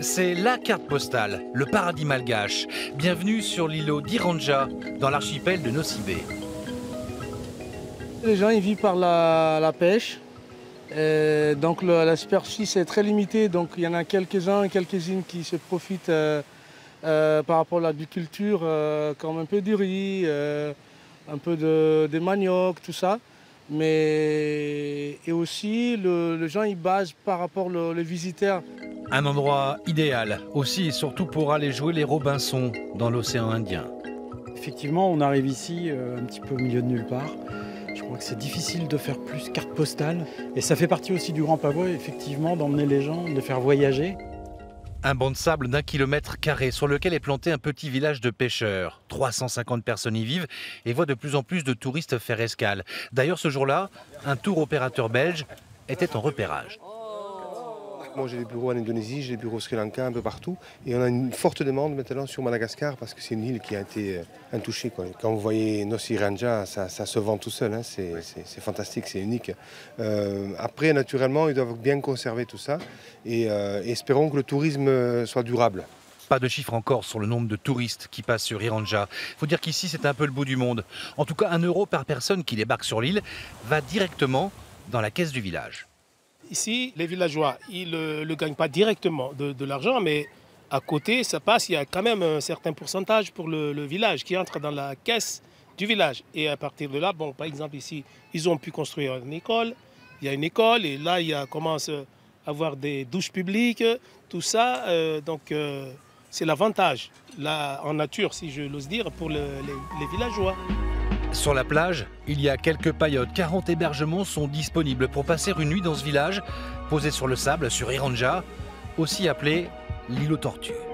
C'est la carte postale, le paradis malgache. Bienvenue sur l'îlot d'Iranja, dans l'archipel de Nosy Be. Les gens ils vivent par la pêche. Et donc la superficie est très limitée, donc il y en a quelques-uns et quelques-unes qui se profitent par rapport à l'agriculture, comme un peu de riz, un peu de manioc, tout ça. Mais et aussi les gens ils basent par rapport aux visiteurs. Un endroit idéal aussi et surtout pour aller jouer les Robinsons dans l'océan Indien. Effectivement, on arrive ici un petit peu au milieu de nulle part. Je crois que c'est difficile de faire plus carte postale. Et ça fait partie aussi du Grand Pavois, effectivement, d'emmener les gens, de les faire voyager. Un banc de sable d'1 km² sur lequel est planté un petit village de pêcheurs. 350 personnes y vivent et voient de plus en plus de touristes faire escale. D'ailleurs, ce jour-là, un tour opérateur belge était en repérage. Moi, j'ai des bureaux en Indonésie, j'ai des bureaux au Sri Lanka, un peu partout. Et on a une forte demande maintenant sur Madagascar parce que c'est une île qui a été intouchée, quoi. Quand vous voyez Nosy Be, ça se vend tout seul, hein. C'est fantastique, c'est unique. Après, naturellement, ils doivent bien conserver tout ça et espérons que le tourisme soit durable. Pas de chiffre encore sur le nombre de touristes qui passent sur Iranja. Faut dire qu'ici, c'est un peu le bout du monde. En tout cas, 1 € par personne qui débarque sur l'île va directement dans la caisse du village. Ici, les villageois, ils ne gagnent pas directement de l'argent, mais à côté, ça passe, il y a quand même un certain pourcentage pour le village qui entre dans la caisse du village. Et à partir de là, bon, par exemple ici, ils ont pu construire une école, il y a une école, et là, il commence à avoir des douches publiques, tout ça. Donc, c'est l'avantage, là, en nature, si je l'ose dire, pour les villageois. Sur la plage, il y a quelques paillotes. 40 hébergements sont disponibles pour passer une nuit dans ce village, posé sur le sable, sur Iranja, aussi appelé l'îlot tortue.